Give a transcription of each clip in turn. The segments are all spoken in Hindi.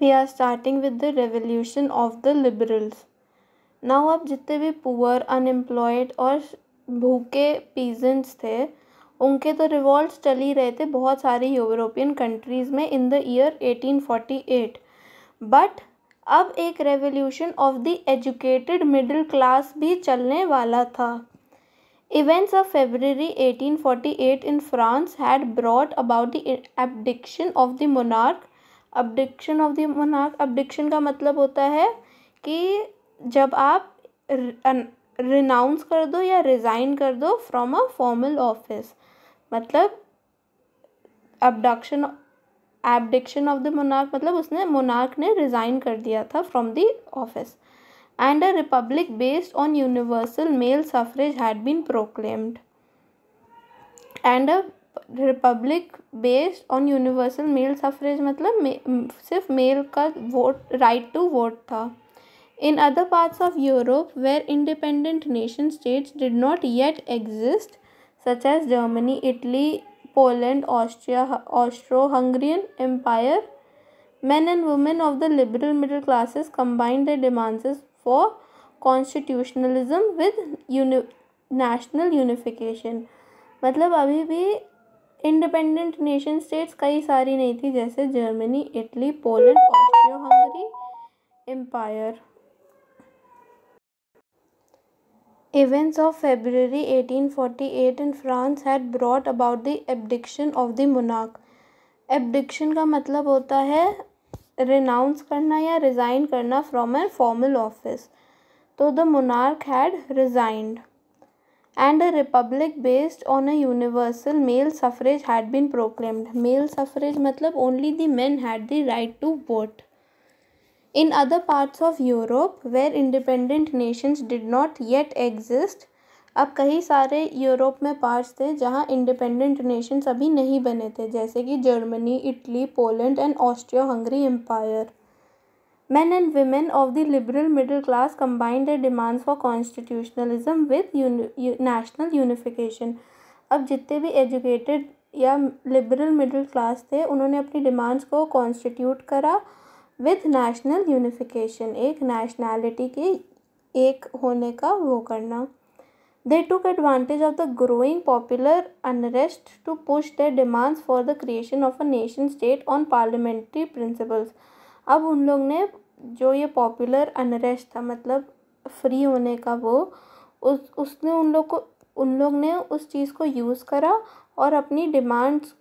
We are starting with the revolution of the liberals. Now अब जितने भी पुअर, अनएम्प्लॉयड और भूखे पीजेंट्स थे उनके तो रिवॉल्ट्स चल ही रहे थे बहुत सारी यूरोपियन कंट्रीज़ में इन द ईयर 1848. बट अब एक revolution of the educated middle class भी चलने वाला था. Events of February 1848 in France had brought about the abdication of the monarch. Abdication of the monarch, abdication का मतलब होता है कि जब आप रिनाउंस कर दो या रिज़ाइन कर दो फ्रॉम अ फॉर्मल ऑफिस. मतलब एब्डिक्शन ऑफ द मोनार्क मतलब उसने मोनार्क ने रिज़ाइन कर दिया था from the office. And a republic based on universal male suffrage had been proclaimed. And a republic based on universal male suffrage मतलब सिर्फ मेल का वोट, राइट टू वोट था. In other parts of Europe where independent nation states did not yet exist, such as Germany, Italy, Poland, Austria, Austro-Hungarian Empire, men and women of the liberal middle classes combined their demands for constitutionalism with national unification. मतलब अभी भी independent nation states कई सारी नहीं थी जैसे Germany, Italy, Poland, Austro-Hungary Empire. Events of February 1848 in France had brought about the abdiction of the monarch. Abdiction का मतलब होता है renounce करना या resign करना from a formal office. तो the monarch had resigned. And a republic based on a universal male suffrage had been proclaimed. Male suffrage मतलब only the men had the right to vote. In other parts of Europe where independent nations did not yet exist, अब कई सारे यूरोप में पार्ट्स थे जहाँ इंडिपेंडेंट नेशंस अभी नहीं बने थे जैसे कि Germany, Italy, Poland and Austria Hungary empire. Men and women of the liberal middle class combined their demands for constitutionalism with national unification. अब जितने भी एजुकेटेड या लिबरल मिडिल क्लास थे उन्होंने अपनी डिमांड्स को कॉन्स्टिट्यूट करा विद नेशनल यूनिफिकेशन, एक नेशनैलिटी के एक होने का वो करना. They took advantage of the growing popular unrest to push their demands for the creation of a nation state on parliamentary principles. अब उन लोग ने जो ये पॉपुलर अनरेस्ट था मतलब फ्री होने का वो उसने उन लोग ने उस चीज़ को यूज़ करा और अपनी डिमांड्स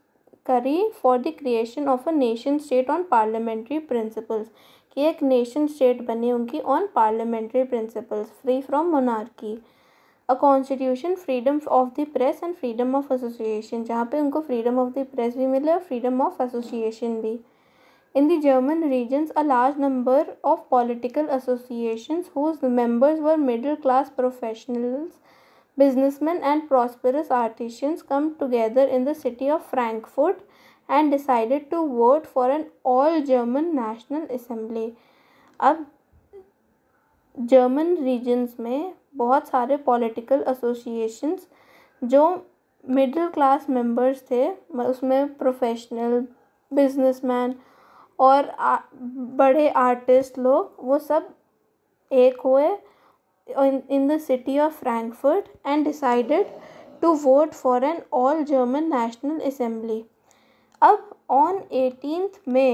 करी for the creation of a nation state on parliamentary principles कि एक नेशन स्टेट बनी उनकी on parliamentary principles free from monarchy. A constitution freedom of the press and freedom of association जहाँ पे उनको फ्रीडम ऑफ द प्रेस भी मिले और फ्रीडम ऑफ एसोसिएशन भी. In the German regions a large number of political associations whose members were middle class professionals, businessmen and prosperous artisans come together in the city of Frankfurt and decided to vote for an all-German national assembly. अब German regions में बहुत सारे political associations जो middle class members थे उसमें professional, businessmen और बड़े artist लोग वो सब एक हुए in the city of Frankfurt and decided to vote for an all-German national assembly. अब on 18th May,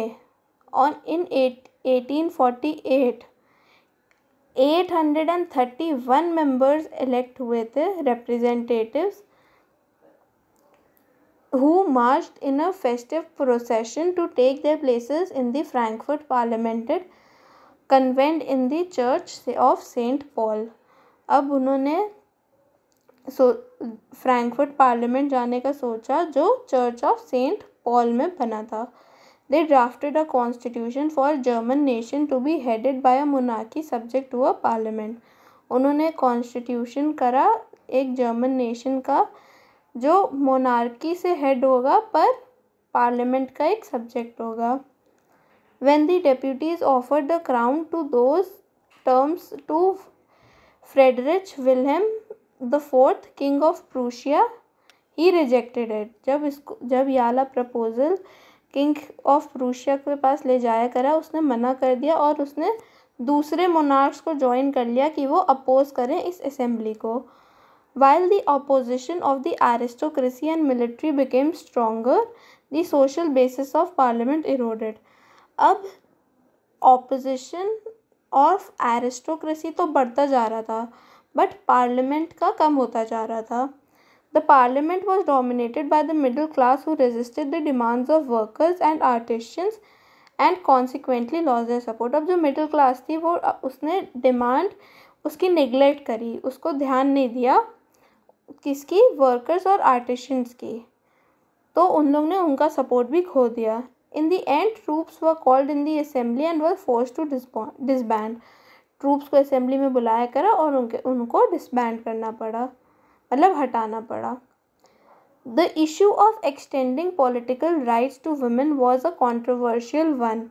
in 1848, 831 members elect हुए थे representatives who marched in a festive procession to take their places in the Frankfurt Parliament. Convened in the church of Saint Paul. अब उन्होंने फ्रैंकफर्ट पार्लियामेंट जाने का सोचा जो चर्च ऑफ सेंट पॉल में बना था. They drafted a constitution for German nation to be headed by a monarchy subject to a parliament. उन्होंने कॉन्स्टिट्यूशन करा एक जर्मन नेशन का जो मोनार्की से हेड होगा पर पार्लियामेंट का एक सब्जेक्ट होगा. When the deputies offered the crown to those terms to Frederick Wilhelm IV, King of Prussia, he rejected it. जब ये वाला proposal किंग ऑफ प्रूशिया के पास ले जाया करा, उसने मना कर दिया और उसने दूसरे मोनार्क्स को ज्वाइन कर लिया कि वो अपोज करें इस असेंबली को. While the opposition of the aristocracy and military became stronger, the social basis of parliament eroded. अब opposition of aristocracy तो बढ़ता जा रहा था but parliament का कम होता जा रहा था. The parliament was dominated by the middle class who resisted the demands of workers and artisans and consequently lost their support. अब जो middle class थी वो उसने demand उसकी neglect करी, उसको ध्यान नहीं दिया किसकी, वर्कर्स और आर्टिशंस की, तो उन लोग ने उनका सपोर्ट भी खो दिया. In the end troops were called in the assembly and were force to disband. Troops को असेंबली में बुलाया करा और उनको डिसबैंड करना पड़ा, मतलब हटाना पड़ा. The issue of extending political rights to women was a controversial one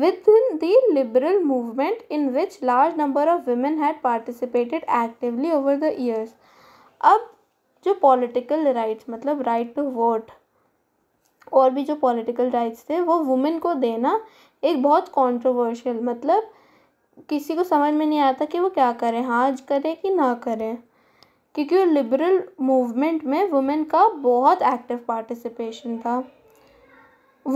within the liberal movement in which large number of women had participated actively over the years. अब जो political rights मतलब right to vote और भी जो political rights थे वो women को देना एक बहुत controversial, मतलब किसी को समझ में नहीं आता कि वो क्या करें, आज करें कि ना करें, क्योंकि liberal movement में women का बहुत active participation था.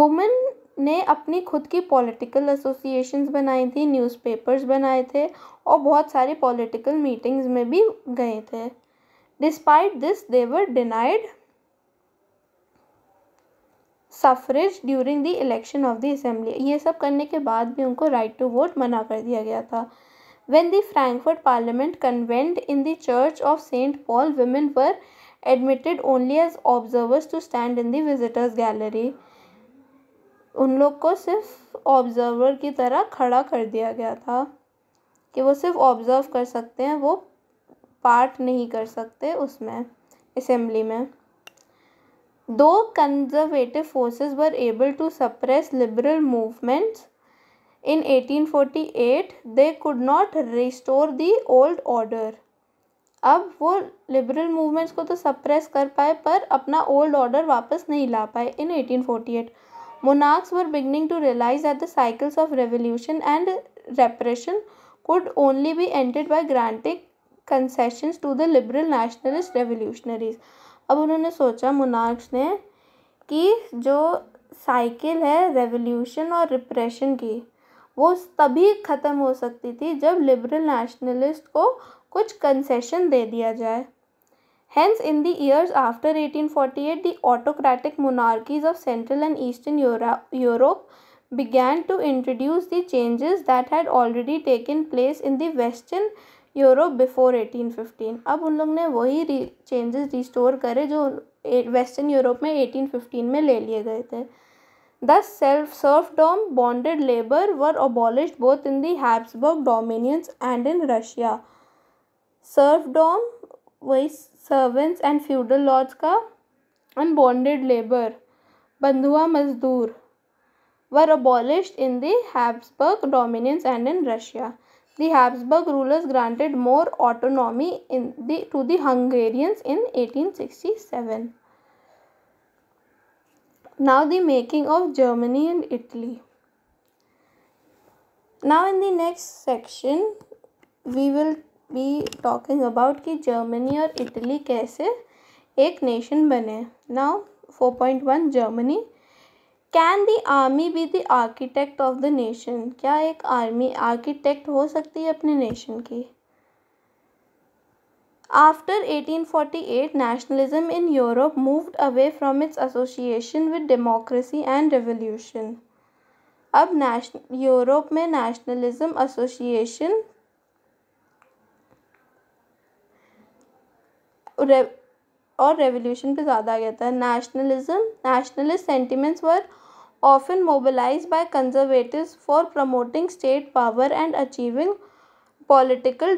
women ने अपनी खुद की पॉलिटिकल एसोसिएशंस बनाई थी, न्यूज़पेपर्स बनाए थे और बहुत सारी पॉलिटिकल मीटिंग्स में भी गए थे. Despite this they were denied suffrage during the election of the assembly. ये सब करने के बाद भी उनको राइट टू वोट मना कर दिया गया था. When the Frankfurt parliament convened in the church of Saint Paul, women were admitted only as observers to stand in the visitors gallery. उन लोग को सिर्फ ऑब्जर्वर की तरह खड़ा कर दिया गया था कि वो सिर्फ ऑब्जर्व कर सकते हैं, वो पार्ट नहीं कर सकते उसमें असेंबली में. Though conservative forces were able to suppress liberal movements in 1848, they could not restore the old order. अब वो लिबरल मूवमेंट्स को तो सप्रेस कर पाए पर अपना ओल्ड ऑर्डर वापस नहीं ला पाए. इन 1848 monarchs were beginning to realize that the cycles of revolution and repression could only be ended by granting concessions to the liberal nationalist revolutionaries. अब उन्होंने सोचा monarchs ने कि जो cycle है revolution और repression की वो तभी ख़त्म हो सकती थी जब liberal nationalist को कुछ concession दे दिया जाए. Hence, in the years after 1848, the autocratic monarchies of Central and Eastern Europe began to introduce the changes that had already taken place in the Western Europe before 1815. अब उन लोग ने वही changes restore करे जो Western Europe में 1815 में ले लिए गए थे. Thus, serfdom, bonded labor were abolished both in the Habsburg dominions and in Russia. Serfdom वही सर्वेंट्स एंड फ्यूडल लॉर्ड्स का, अनबॉन्डेड लेबर बंधुआ मजदूर were abolished in the Habsburg dominions and in Russia. The Habsburg rulers granted more autonomy in the to the Hungarians in 1867. Now the making of Germany and Italy. Now in the next section we will be talking about कि जर्मनी और इटली कैसे एक नेशन बने. Now 4.1 Germany. Can the army be the architect of the nation. क्या एक आर्मी आर्किटेक्ट हो सकती है अपने नेशन की. After 1848 nationalism in Europe moved away from its association with democracy and revolution. अब यूरोप में नेशनलिज्म एसोसिएशन और रेवोल्यूशन पे ज़्यादा आ गया था. Nationalist sentiments were often mobilise by conservatives for promoting state power and achieving political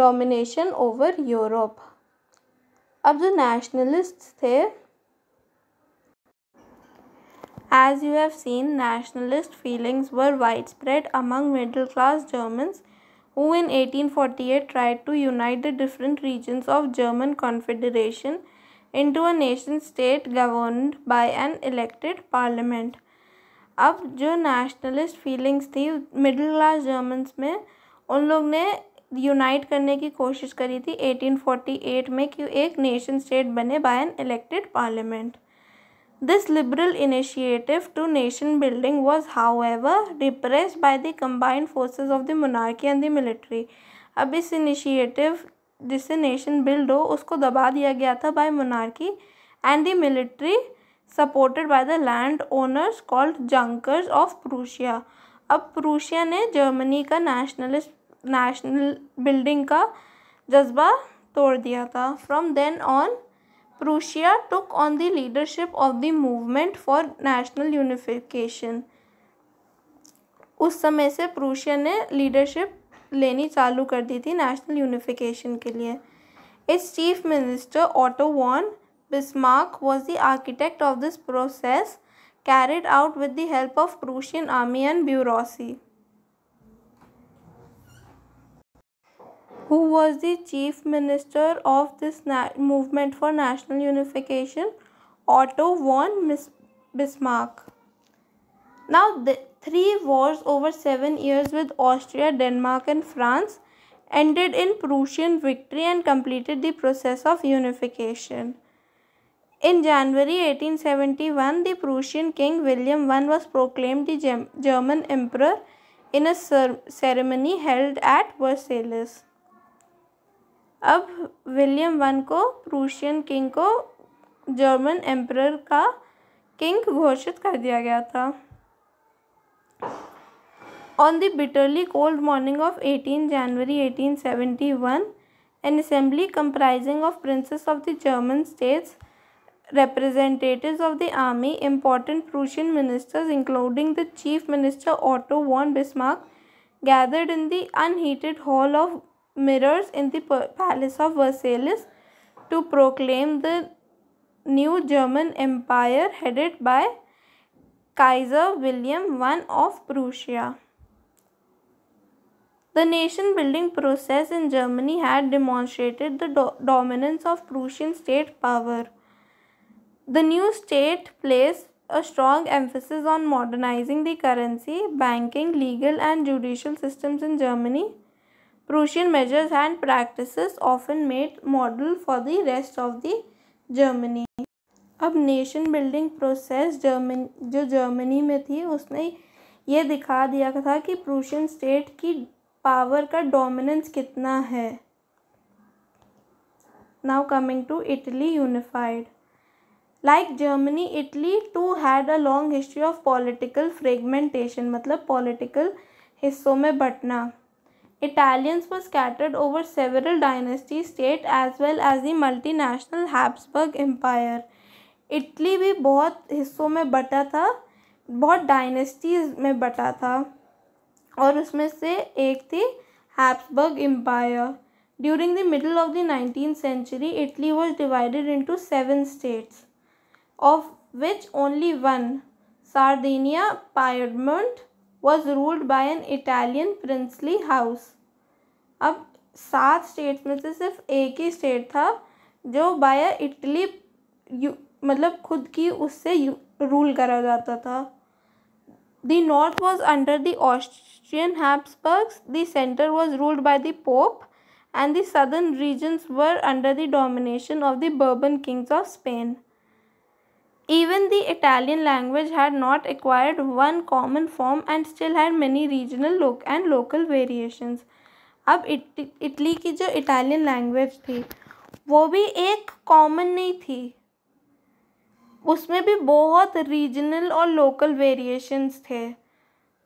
domination over Europe. अब जो नेशनलिस्ट थे, as you have seen, nationalist feelings were wide spread among middle class Germans who in 1848 tried to unite the different regions of German Confederation into a nation state governed by an elected parliament. अब जो nationalist feelings थी middle class Germans में, उन लोग ने यूनाइट करने की कोशिश करी थी 1848 में कि एक नेशन स्टेट बने by an elected parliament. This liberal initiative to nation building was however repressed by the combined forces of the monarchy and the military. अब इस इनिशिएटिव जिससे नेशन बिल्ड हो उसको दबा दिया गया था by monarchy and the military supported by the land owners called Junkers of Prussia. अब प्रूशिया ने जर्मनी का नेशनल बिल्डिंग का जज्बा तोड़ दिया था. From then on Prussia took on the leadership of the movement for national unification. उस समय से प्रूशिया ने लीडरशिप लेनी चालू कर दी थी नेशनल यूनिफिकेशन के लिए. Its chief minister Otto von Bismarck was the architect of this process carried out with the help of Prussian army and bureaucracy. Who was the chief minister of this movement for national unification? Otto von Bismarck. Now, the three wars over 7 years with Austria, Denmark, and France ended in Prussian victory and completed the process of unification. In January 1871, the Prussian king William I was proclaimed the German emperor in a ceremony held at Versailles. अब विलियम I को प्रूशियन किंग को जर्मन एम्परर का किंग घोषित कर दिया गया था. On the bitterly cold morning of 18 January 1871 an assembly comprising of princes of the German states representatives of the army important Prussian ministers including the chief minister Otto von Bismarck gathered in the unheated hall of mirrors in the palace of Versailles to proclaim the new German empire headed by Kaiser William I of Prussia. The nation building process in Germany had demonstrated the dominance of Prussian state power. The new state placed a strong emphasis on modernizing the currency, banking, legal and judicial systems in Germany. Prussian measures and practices often made model for the rest of the Germany. अब nation building process जो Germany में थी उसने ये दिखा दिया था कि Prussian state की power का dominance कितना है. Now coming to Italy unified. Like Germany, Italy too had a long history of political fragmentation, मतलब political हिस्सों में बंटना. Italians were scattered over several dynasty states as well as the multinational Habsburg Empire. Italy भी बहुत हिस्सों में बटा था, बहुत dynasties में बटा था और उसमें से एक थी Habsburg Empire. During the middle of the 19th century, Italy was divided into 7 states, of which only one, Sardinia, Piedmont, was ruled by an Italian princely house. अब 7 स्टेट्स में से सिर्फ एक ही स्टेट था जो बाय इटली मतलब खुद की उससे रूल करा जाता था. The north was under the Austrian Habsburgs, the center was ruled by the Pope, and the southern regions were under the domination of the Bourbon kings of Spain. Even the Italian language had not acquired one common form and still had many regional and local variations. अब इटली की जो इटालियन लैंग्वेज थी वो भी एक कॉमन नहीं थी, उसमें भी बहुत रीजनल और लोकल वेरिएशंस थे.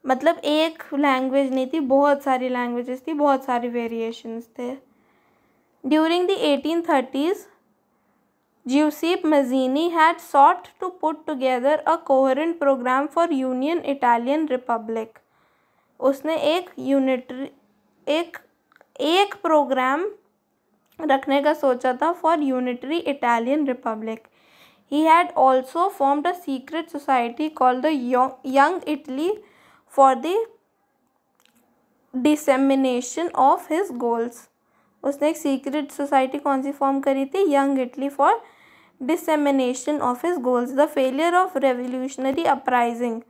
मतलब एक लैंग्वेज नहीं थी, बहुत सारी लैंग्वेजेस थी, बहुत सारे वेरिएशंस थे. During the 1830s Giuseppe Mazzini had sought to put together a coherent program for Union Italian Republic. उसने एक यूनिटरी एक प्रोग्राम रखने का सोचा था for Unitary Italian Republic. He had also formed a secret society called the Young Italy for the dissemination of his goals. उसने एक सीक्रेट सोसाइटी कौन सी फॉर्म करी थी? Young Italy for dissemination of his goals, the failure of revolutionary uprising,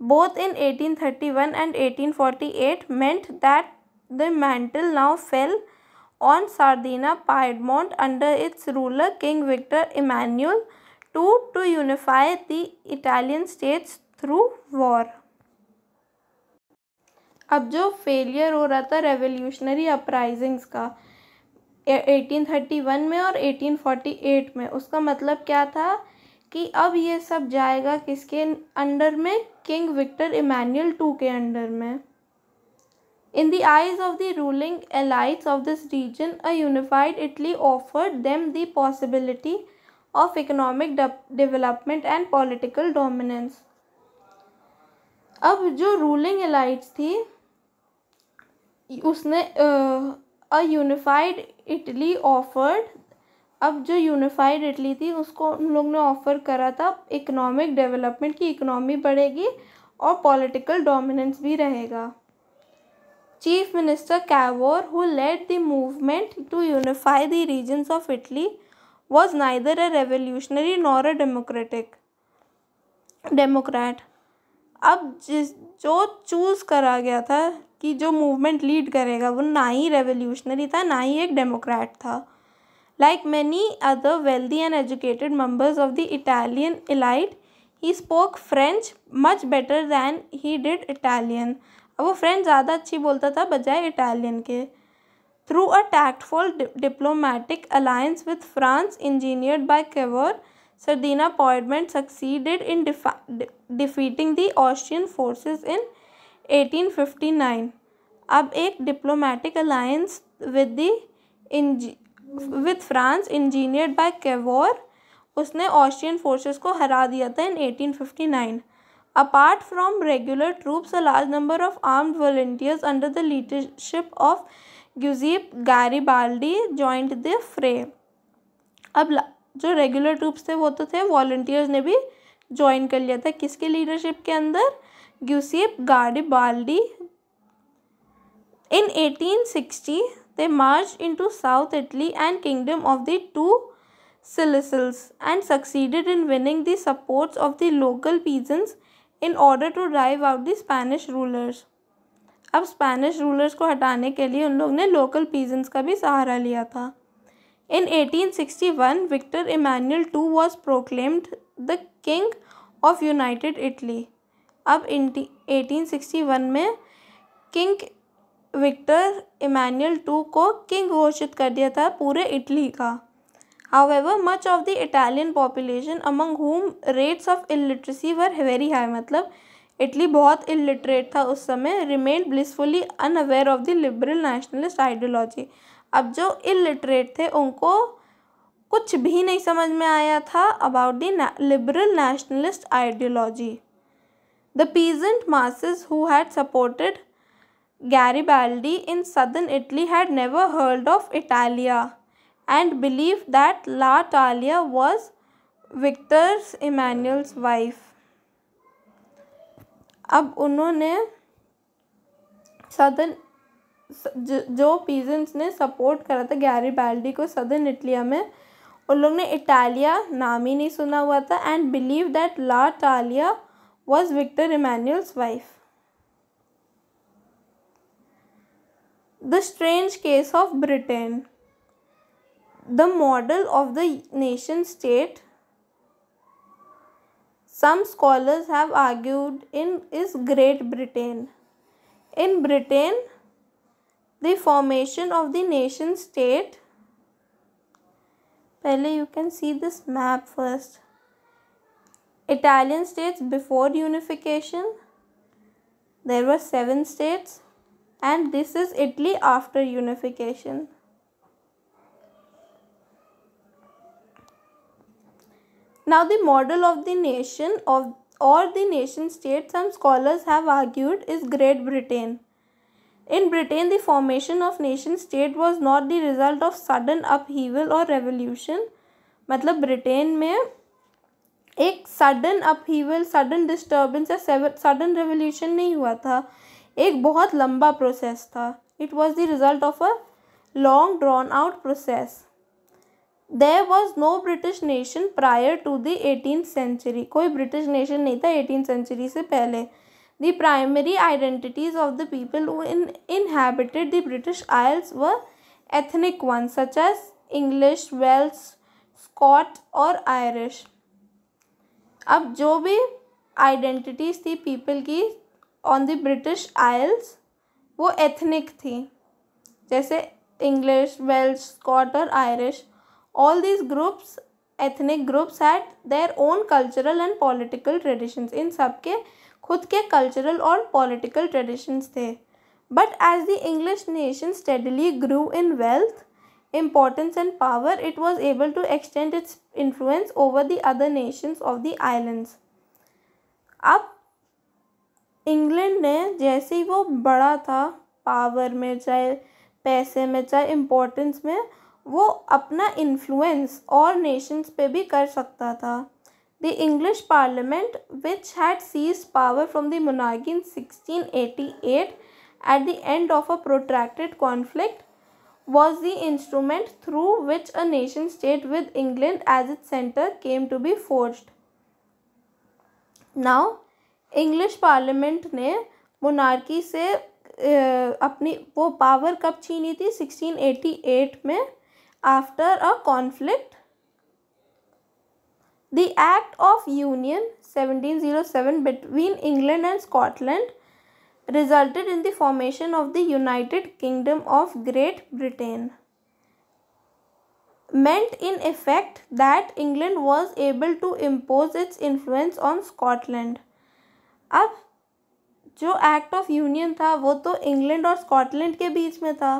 both in 1831 and 1848, meant that the mantle now fell on Sardinia, Piedmont, under its ruler King Victor Emmanuel II, to unify the Italian states through war. अब जो फेलियर हो रहा था रेवोल्यूशनरी अपराइजिंग्स का 1831 में और 1848 में, उसका मतलब क्या था कि अब ये सब जाएगा किसके अंडर में? किंग विक्टर इमैनुअल टू के अंडर में. In the eyes of the ruling elites of this region, a unified Italy offered them the possibility of economic development and political dominance. अब जो ruling elites थी उसने a unified Italy offered, अब जो unified Italy थी उसको उन लोग ने offer करा था economic development की, economy बढ़ेगी और political dominance भी रहेगा. Chief Minister Cavour, who led the movement to unify the regions of Italy, was neither a revolutionary nor a democrat. अब जो चूज करा गया था कि जो मूवमेंट लीड करेगा वो ना ही रेवोल्यूशनरी था ना ही एक डेमोक्रेट था. Like many other wealthy and educated members of the Italian elite, he spoke French much better than he did Italian. अब वो फ्रेंच ज़्यादा अच्छी बोलता था बजाय इटालियन के. Through a tactful diplomatic alliance with France engineered by Cavour, Sardinia Piedmont succeeded in defeating the Austrian forces in 1859. अब एक diplomatic alliance with France engineered by Cavour, उसने ऑस्ट्रियन फोर्सेस को हरा दिया था इन 1859. Apart from regular troops, a large number of armed volunteers under the leadership of Giuseppe Garibaldi joined the fray. अब जो रेगुलर ट्रूप्स थे वो तो थे, वॉल्टियर्स ने भी ज्वाइन कर लिया था. किसके लीडरशिप के अंदर? Giuseppe Garibaldi. In 1860, they marched into South Italy and Kingdom of the Two Sicilies and succeeded in winning the supports of the local peasants in order to drive out the Spanish rulers. अब Spanish rulers को हटाने के लिए उन लोग ने local peasants का भी सहारा लिया था. In 1861, Victor Emmanuel II was proclaimed the King of United Italy. अब 1861 में King Victor Emmanuel II को King घोषित कर दिया था पूरे इटली का. However, much of the Italian population, among whom rates of illiteracy were very high, मतलब इटली बहुत illiterate था उस समय, remained blissfully unaware of the liberal nationalist ideology. अब जो illiterate थे उनको कुछ भी नहीं समझ में आया था about the liberal nationalist ideology. The peasant masses who had supported Garibaldi in southern Italy had never heard of Italia and believed that La Italia was Victor Emmanuel's wife. अब उन्होंने सदर्न जो पीजेंट्स ने सपोर्ट करा था गैरीबाल्डी को सदर्न इटलिया में, उन लोग ने इटालिया नाम ही नहीं सुना हुआ था. And believe that la Italia was Victor Emmanuel's wife. The strange case of Britain. The model of the nation state, some scholars have argued, is Great Britain. In Britain, the formation of the nation state. Pehle you can see this map first. Italian states before unification. There were 7 states, and this is Italy after unification. Now the model of the nation or the nation state, some scholars have argued, is Great Britain. In Britain, the formation of nation state was not the result of sudden upheaval or revolution. मतलब ब्रिटेन में एक sudden upheaval, sudden disturbance या sudden revolution नहीं हुआ था, एक बहुत लंबा प्रोसेस था. It was the result of a long drawn out process. there was no British nation prior to the 18th century. कोई British nation नहीं था 18th century से पहले. The primary identities of the people who inhabited the British Isles were ethnic ones such as English, Welsh, Scot और Irish. अब जो भी आइडेंटिटीज़ थी पीपल की ऑन द ब्रिटिश आइल्स वो एथनिक थी, जैसे इंग्लिश, वेल्श, स्कॉट और Irish. All these groups ethnic groups had their own cultural and political traditions. इन सब के खुद के कल्चरल और पॉलिटिकल ट्रेडिशंस थे. But as the English nation steadily grew in wealth, importance and power, it was able to extend its influence over the other nations of the islands. अब इंग्लैंड ने जैसे ही वो बड़ा था पावर में, चाहे पैसे में, चाहे इम्पोर्टेंस में, वो अपना इन्फ्लुएंस और नेशंस पे भी कर सकता था. The English parliament which had seized power from the monarchy in 1688 at the end of a protracted conflict was the instrument through which a nation state with England as its center came to be forged. Now English Parliament ने monarchy से अपनी वो power कब छीनी थी? 1688 में after a conflict. The Act of Union 1707 between England and Scotland resulted in the formation of the United Kingdom of Great Britain, meant in effect that England was able to impose its influence on Scotland. अब जो Act of Union था वो तो England और Scotland के बीच में था,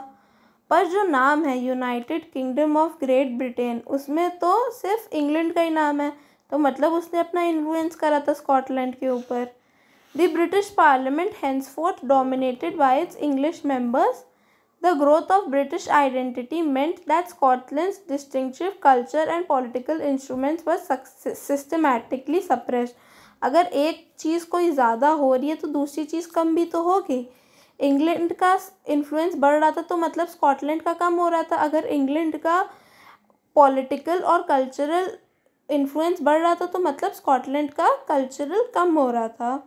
पर जो नाम है United Kingdom of Great Britain उसमें तो सिर्फ England का ही नाम है, तो मतलब उसने अपना इन्फ्लुएंस करा था Scotland के ऊपर. The British Parliament henceforth dominated by its English members. The growth of British identity meant that Scotland's distinctive culture and political instruments were systematically suppressed. अगर एक चीज़ कोई ज़्यादा हो रही है तो दूसरी चीज़ कम भी तो होगी. इंग्लैंड का इन्फ्लुएंस बढ़ रहा था तो मतलब स्कॉटलैंड का कम हो रहा था. अगर इंग्लैंड का पॉलिटिकल और कल्चरल इन्फ्लुएंस बढ़ रहा था तो मतलब स्कॉटलैंड का कल्चरल कम हो रहा था.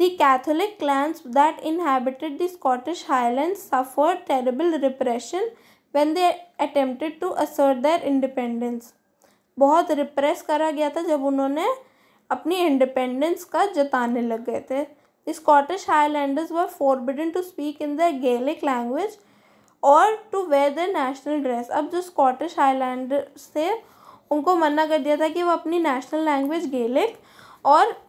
The Catholic clans that inhabited the Scottish Highlands suffered terrible repression when they attempted to assert their independence. बहुत रिप्रेस करा गया था जब उन्होंने अपनी इंडिपेंडेंस का जताने लग गए थे. The Scottish Highlanders were forbidden to speak in their Gaelic language or to wear their national dress. अब जो Scottish Highlanders थे उनको मना कर दिया था कि वो अपनी नेशनल लैंग्वेज गेलिक और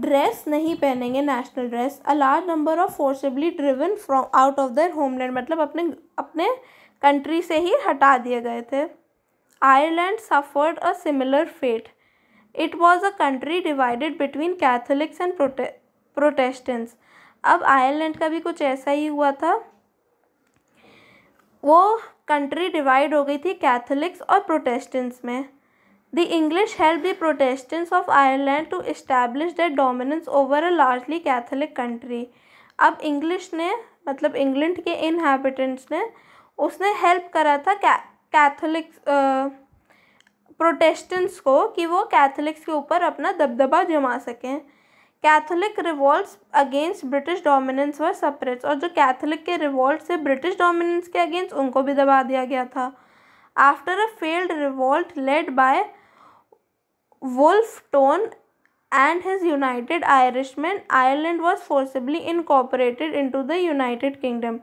ड्रेस नहीं पहनेंगे, national dress. A large number of forcibly driven from out of their homeland, मतलब अपने कंट्री से ही हटा दिए गए थे. Ireland suffered a similar fate. It was a country divided between Catholics and Protestants. अब आयरलैंड का भी कुछ ऐसा ही हुआ था. वो कंट्री डिवाइड हो गई थी कैथोलिक्स और प्रोटेस्टेंट्स में. The English helped the Protestants of Ireland to establish their dominance over a largely Catholic country. अब English ने, मतलब England के inhabitants ने, उसने help करा था Catholics Protestants को कि वो Catholics के ऊपर अपना दबदबा जमा सकें. Catholic revolts against British dominance were suppressed. और जो Catholic के revolt से British dominance के against उनको भी दबा दिया गया था. After a failed revolt led by Wolfe Tone and his United Irishmen, Ireland was forcibly incorporated into the United Kingdom.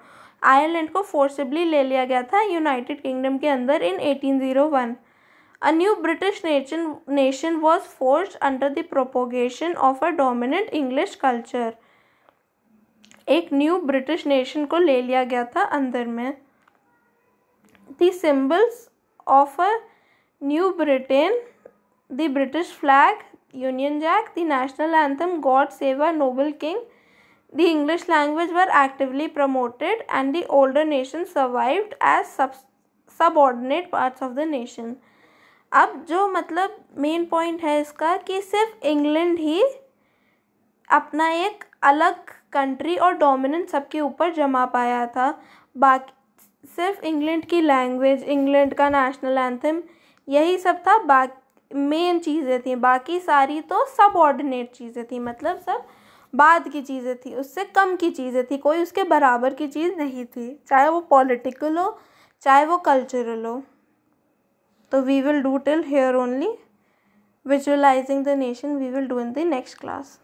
Ireland को forcibly ले लिया गया था United Kingdom के अंदर in 1801. A new British nation was forged under the propagation of a dominant English culture. एक new British nation को ले लिया गया था अंदर में. The symbols of a new Britain, the British flag, Union Jack, the national anthem, God Save Our Noble King, the English language were actively promoted and the older nation survived as subordinate parts of the nation. अब जो मतलब main point है इसका कि सिर्फ England ही अपना एक अलग country और dominant सबके ऊपर जमा पाया था. बाकी सिर्फ इंग्लैंड की लैंग्वेज, इंग्लैंड का नेशनल एंथम, यही सब था। बाकी मेन चीज़ें थी, बाकी सारी तो सबऑर्डिनेट चीज़ें थी, मतलब सब बाद की चीज़ें थी, उससे कम की चीज़ें थी, कोई उसके बराबर की चीज़ नहीं थी, चाहे वो पॉलिटिकल हो चाहे वो कल्चरल हो। तो we will do till here only, visualising the nation we will do in the next class.